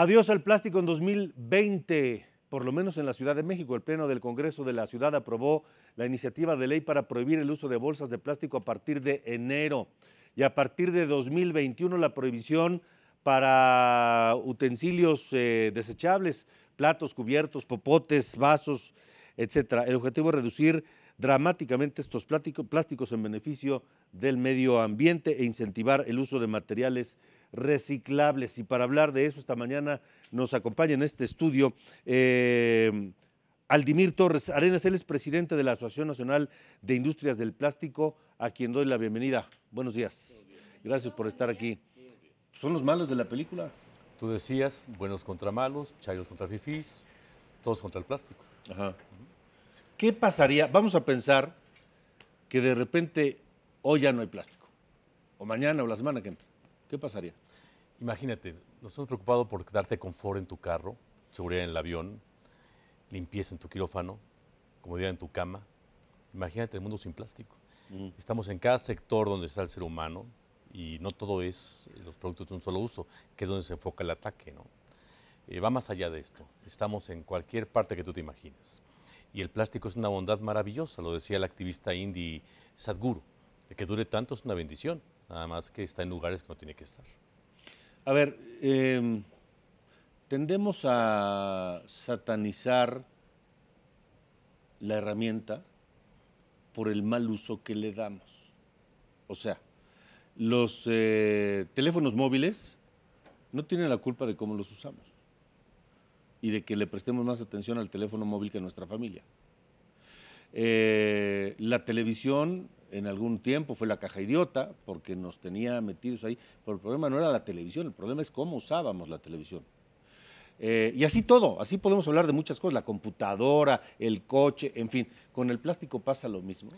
Adiós al plástico en 2020, por lo menos en la Ciudad de México. El Pleno del Congreso de la Ciudad aprobó la iniciativa de ley para prohibir el uso de bolsas de plástico a partir de enero. Y a partir de 2021 la prohibición para utensilios desechables, platos, cubiertos, popotes, vasos, etc. El objetivo es reducir dramáticamente estos plásticos en beneficio del medio ambiente e incentivar el uso de materiales reciclables. Y para hablar de eso, esta mañana nos acompaña en este estudio Aldimir Torres Arenas. Él es presidente de la Asociación Nacional de Industrias del Plástico, a quien doy la bienvenida. Buenos días. Gracias por estar aquí. ¿Son los malos de la película? Tú decías, buenos contra malos, chairos contra fifís, todos contra el plástico. Ajá. ¿Qué pasaría? Vamos a pensar que de repente hoy ya no hay plástico, o mañana o la semana que entra. ¿Qué pasaría? Imagínate, nos hemos preocupado por darte confort en tu carro, seguridad en el avión, limpieza en tu quirófano, comodidad en tu cama. Imagínate el mundo sin plástico. Estamos en cada sector donde está el ser humano y no todo es los productos de un solo uso, que es donde se enfoca el ataque, ¿no? Va más allá de esto. Estamos en cualquier parte que tú te imagines. Y el plástico es una bondad maravillosa, lo decía el activista indie Sadhguru. El que dure tanto es una bendición, nada más que está en lugares que no tiene que estar. A ver, tendemos a satanizar la herramienta por el mal uso que le damos. O sea, los teléfonos móviles no tienen la culpa de cómo los usamos y de que le prestemos más atención al teléfono móvil que a nuestra familia. La televisión en algún tiempo fue la caja idiota porque nos tenía metidos ahí, pero el problema no era la televisión, el problema es cómo usábamos la televisión. Y así todo, así podemos hablar de muchas cosas, la computadora, el coche, en fin. ¿Con el plástico pasa lo mismo?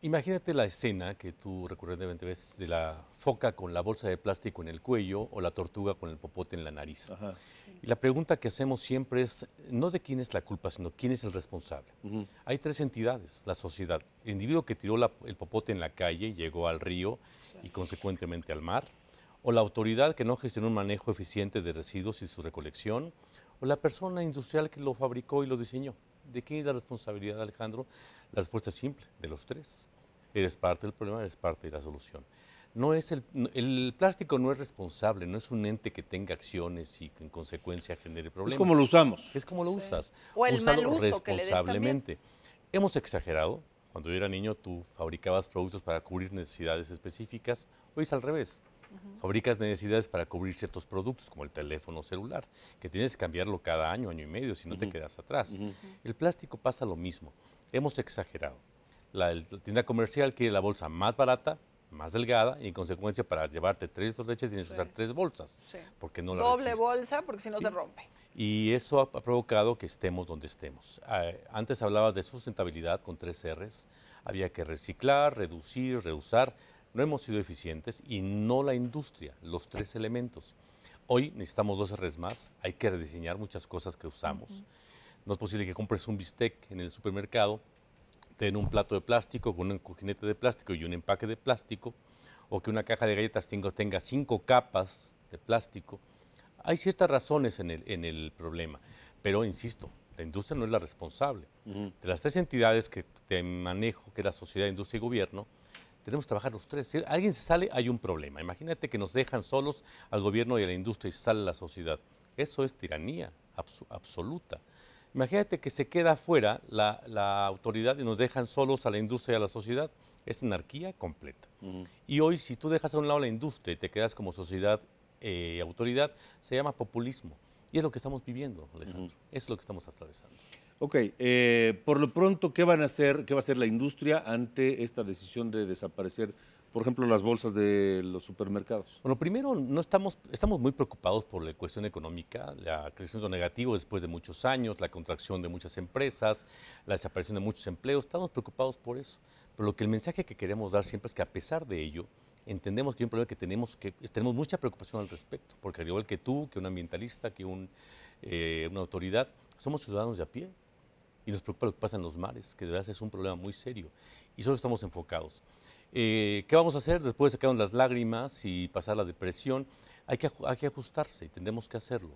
Imagínate la escena que tú recurrentemente ves de la foca con la bolsa de plástico en el cuello o la tortuga con el popote en la nariz. Ajá. Y la pregunta que hacemos siempre es, no de quién es la culpa, sino quién es el responsable. Hay tres entidades, la sociedad, el individuo que tiró el popote en la calle, llegó al río y consecuentemente al mar, o la autoridad que no gestionó un manejo eficiente de residuos y su recolección, o la persona industrial que lo fabricó y lo diseñó. ¿De quién es la responsabilidad, Alejandro? La respuesta es simple, de los tres. Eres parte del problema, eres parte de la solución. No es el plástico no es responsable, no es un ente que tenga acciones y que en consecuencia genere problemas. Es como lo usamos. Es como lo usas. O el mal uso responsablemente. Que le des. Hemos exagerado. Cuando yo era niño, tú fabricabas productos para cubrir necesidades específicas. Hoy es al revés. Fabricas necesidades para cubrir ciertos productos, como el teléfono celular, que tienes que cambiarlo cada año, año y medio, si no te quedas atrás. El plástico pasa lo mismo. Hemos exagerado. La tienda comercial quiere la bolsa más barata, más delgada, y en consecuencia para llevarte 3 leches tienes que usar 3 bolsas. Sí. Porque no doble bolsa, porque si no se rompe. Y eso ha provocado que estemos donde estemos. Antes hablabas de sustentabilidad con 3 Rs. Había que reciclar, reducir, reusar. No hemos sido eficientes y no la industria, los 3 elementos. Hoy necesitamos 2 Rs más, hay que rediseñar muchas cosas que usamos. No es posible que compres un bistec en el supermercado, te den un plato de plástico con un cojinete de plástico y un empaque de plástico, o que una caja de galletas tenga 5 capas de plástico. Hay ciertas razones en el problema, pero insisto, la industria no es la responsable. De las 3 entidades que te manejo, que es la sociedad, industria y gobierno, tenemos que trabajar los 3. Si alguien se sale, hay un problema. Imagínate que nos dejan solos al gobierno y a la industria y sale la sociedad. Eso es tiranía absoluta. Imagínate que se queda afuera la autoridad y nos dejan solos a la industria y a la sociedad. Es anarquía completa. Y hoy, si tú dejas a un lado la industria y te quedas como sociedad y autoridad, se llama populismo. Y es lo que estamos viviendo, Alejandro. Es lo que estamos atravesando. Ok, por lo pronto, ¿qué van a hacer? ¿Qué va a hacer la industria ante esta decisión de desaparecer, por ejemplo, las bolsas de los supermercados? Bueno, primero, no estamos muy preocupados por la cuestión económica, la crecimiento negativo después de muchos años, la contracción de muchas empresas, la desaparición de muchos empleos, estamos preocupados por eso. Pero lo que el mensaje que queremos dar siempre es que a pesar de ello, entendemos que hay un problema que tenemos mucha preocupación al respecto, porque al igual que tú, que un ambientalista, que una autoridad, somos ciudadanos de a pie. Y nos preocupa lo que pasa en los mares, que de verdad es un problema muy serio. Y solo estamos enfocados. ¿Qué vamos a hacer? Después de sacarnos las lágrimas y pasar la depresión, hay que ajustarse y tendremos que hacerlo.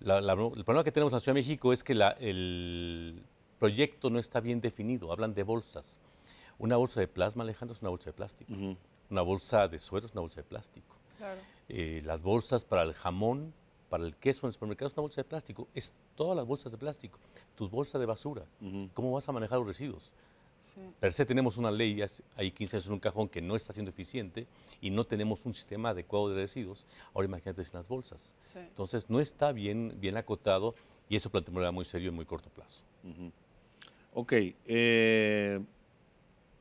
El problema que tenemos en la Ciudad de México es que el proyecto no está bien definido. Hablan de bolsas. Una bolsa de plasma, Alejandro, es una bolsa de plástico. Uh-huh. Una bolsa de suero es una bolsa de plástico. Claro. Las bolsas para el jamón, para el queso en el supermercado, es una bolsa de plástico. Es todas las bolsas de plástico. Tu bolsa de basura. Uh-huh. ¿Cómo vas a manejar los residuos? Sí. Per se tenemos una ley, hay 15 años en un cajón que no está siendo eficiente y no tenemos un sistema adecuado de residuos. Ahora imagínate sin las bolsas. Sí. Entonces no está bien acotado y eso plantea un problema muy serio en muy corto plazo. Uh-huh. Ok.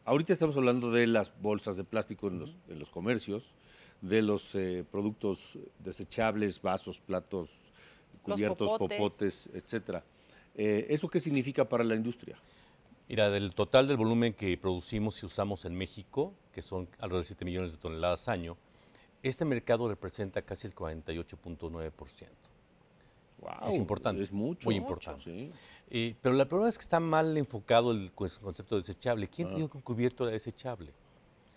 Ahorita estamos hablando de las bolsas de plástico en los comercios, de los productos desechables, vasos, platos, cubiertos, popotes, etcétera. ¿Eso qué significa para la industria? Mira, del total del volumen que producimos y usamos en México, que son alrededor de 7 millones de toneladas año, este mercado representa casi el 48.9%. Wow, es importante, es mucho, muy importante. Sí. Pero la problema es que está mal enfocado el concepto de desechable. ¿Quién dijo que un cubierto era desechable?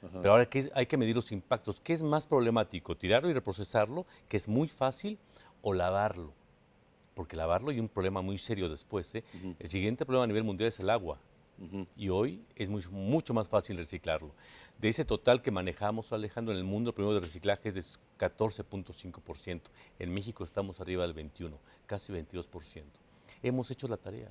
Ajá. Pero ahora hay que medir los impactos. ¿Qué es más problemático? ¿Tirarlo y reprocesarlo, que es muy fácil, o lavarlo? Porque lavarlo hay un problema muy serio después. El siguiente problema a nivel mundial es el agua. Y hoy es mucho más fácil reciclarlo. De ese total que manejamos, Alejandro, en el mundo, el primero de reciclaje es de 14.5%. En México estamos arriba del 21%, casi 22%. Hemos hecho la tarea.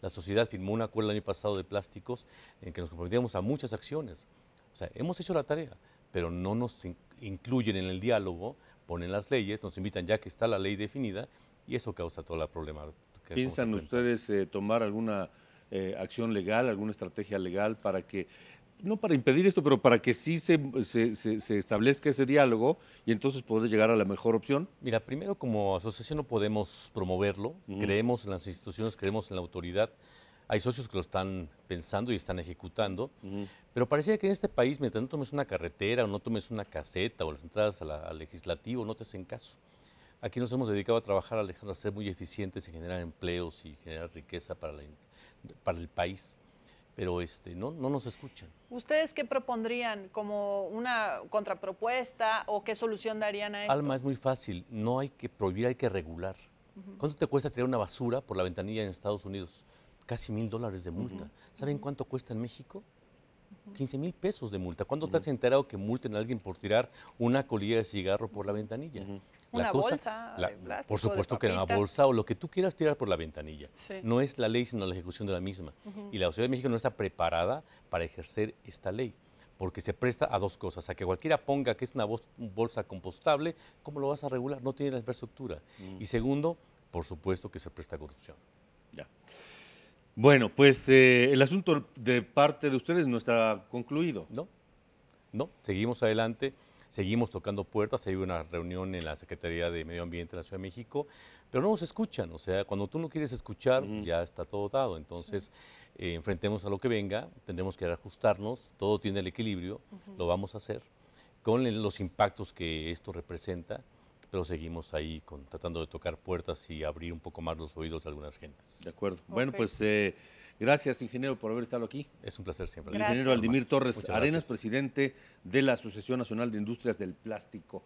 La sociedad firmó un acuerdo el año pasado de plásticos en que nos comprometíamos a muchas acciones. O sea, hemos hecho la tarea, pero no nos incluyen en el diálogo, ponen las leyes, nos invitan ya que está la ley definida y eso causa todo el problema. ¿Piensan ustedes tomar alguna acción legal, alguna estrategia legal para que, no para impedir esto, pero para que sí se establezca ese diálogo y entonces poder llegar a la mejor opción? Mira, primero como asociación no podemos promoverlo, creemos en las instituciones, creemos en la autoridad, hay socios que lo están pensando y están ejecutando, pero parecía que en este país, mientras no tomes una carretera o no tomes una caseta o las entradas al legislativo, no te hacen caso. Aquí nos hemos dedicado a trabajar, Alejandro, a ser muy eficientes en generar empleos y generar riqueza para el país, pero no nos escuchan. ¿Ustedes qué propondrían como una contrapropuesta o qué solución darían a esto? Alma, es muy fácil, no hay que prohibir, hay que regular. ¿Cuánto te cuesta tirar una basura por la ventanilla en Estados Unidos? Casi $1,000 de multa. ¿Saben cuánto cuesta en México? $15,000 de multa. ¿Cuándo te has enterado que multen a alguien por tirar una colilla de cigarro por la ventanilla? Una bolsa de plástico, por supuesto que una bolsa o lo que tú quieras tirar por la ventanilla. Sí. No es la ley, sino la ejecución de la misma. Y la Ciudad de México no está preparada para ejercer esta ley, porque se presta a dos cosas, a que cualquiera ponga que es una bolsa compostable, ¿cómo lo vas a regular? No tiene la infraestructura. Y segundo, por supuesto que se presta a corrupción. Ya. Bueno, pues el asunto de parte de ustedes no está concluido. No, seguimos adelante. Seguimos tocando puertas, hay una reunión en la Secretaría de Medio Ambiente de la Ciudad de México, pero no nos escuchan, o sea, cuando tú no quieres escuchar, ya está todo dado. Entonces, enfrentemos a lo que venga, tendremos que ajustarnos, todo tiene el equilibrio, lo vamos a hacer, con los impactos que esto representa, pero seguimos ahí tratando de tocar puertas y abrir un poco más los oídos de algunas gentes. De acuerdo. Okay. Bueno, pues... gracias, ingeniero, por haber estado aquí. Es un placer siempre. Gracias. El ingeniero Aldimir Torres Arenas, presidente de la Asociación Nacional de Industrias del Plástico.